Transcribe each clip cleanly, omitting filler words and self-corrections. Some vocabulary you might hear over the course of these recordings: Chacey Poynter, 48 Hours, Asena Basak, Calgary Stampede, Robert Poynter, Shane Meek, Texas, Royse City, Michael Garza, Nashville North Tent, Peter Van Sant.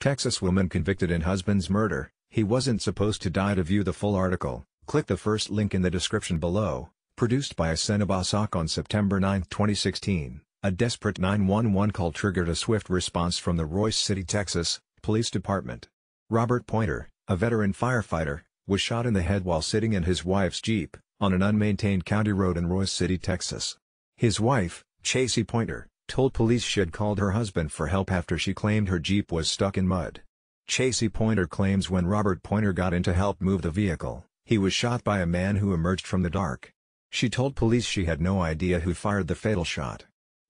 Texas woman convicted in husband's murder, he wasn't supposed to die. To view the full article, click the first link in the description below. Produced by Asena Basak on September 9, 2016, a desperate 911 call triggered a swift response from the Royse City, Texas, Police Department. Robert Poynter, a veteran firefighter, was shot in the head while sitting in his wife's Jeep, on an unmaintained county road in Royse City, Texas. His wife, Chacey Poynter, told police she'd called her husband for help after she claimed her Jeep was stuck in mud. Chacey Poynter claims when Robert Poynter got in to help move the vehicle, he was shot by a man who emerged from the dark. She told police she had no idea who fired the fatal shot.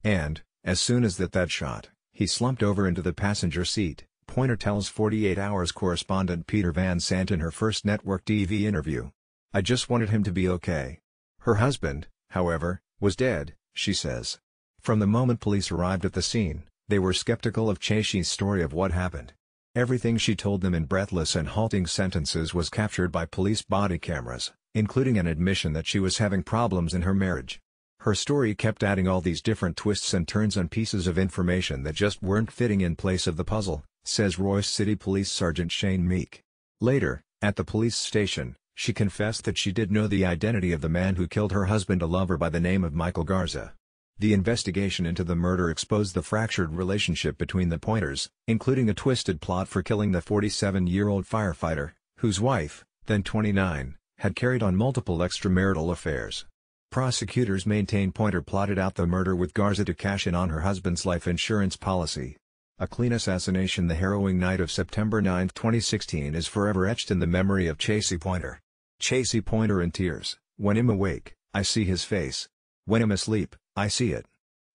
And, as soon as that shot, he slumped over into the passenger seat, Poynter tells 48 Hours correspondent Peter Van Sant in her first network TV interview. "I just wanted him to be okay." Her husband, however, was dead, she says. From the moment police arrived at the scene, they were skeptical of Chacey's story of what happened. Everything she told them in breathless and halting sentences was captured by police body cameras, including an admission that she was having problems in her marriage. Her story kept adding all these different twists and turns and pieces of information that just weren't fitting in place of the puzzle, says Royse City Police Sergeant Shane Meek. Later, at the police station, she confessed that she did know the identity of the man who killed her husband, a lover by the name of Michael Garza. The investigation into the murder exposed the fractured relationship between the Poynters, including a twisted plot for killing the 47-year-old firefighter, whose wife, then 29, had carried on multiple extramarital affairs. Prosecutors maintain Poynter plotted out the murder with Garza to cash in on her husband's life insurance policy. A clean assassination. The harrowing night of September 9, 2016 is forever etched in the memory of Chacey Poynter. Chacey Poynter in tears. "When I'm awake, I see his face. When I'm asleep, I see it."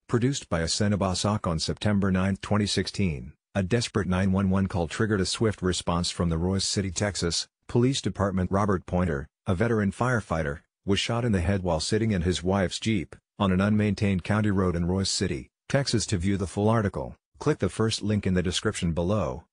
Produced by Asena Basak on September 9, 2016, a desperate 911 call triggered a swift response from the Royse City, Texas, Police Department. Robert Poynter, a veteran firefighter, was shot in the head while sitting in his wife's Jeep, on an unmaintained county road in Royse City, Texas. To view the full article, click the first link in the description below.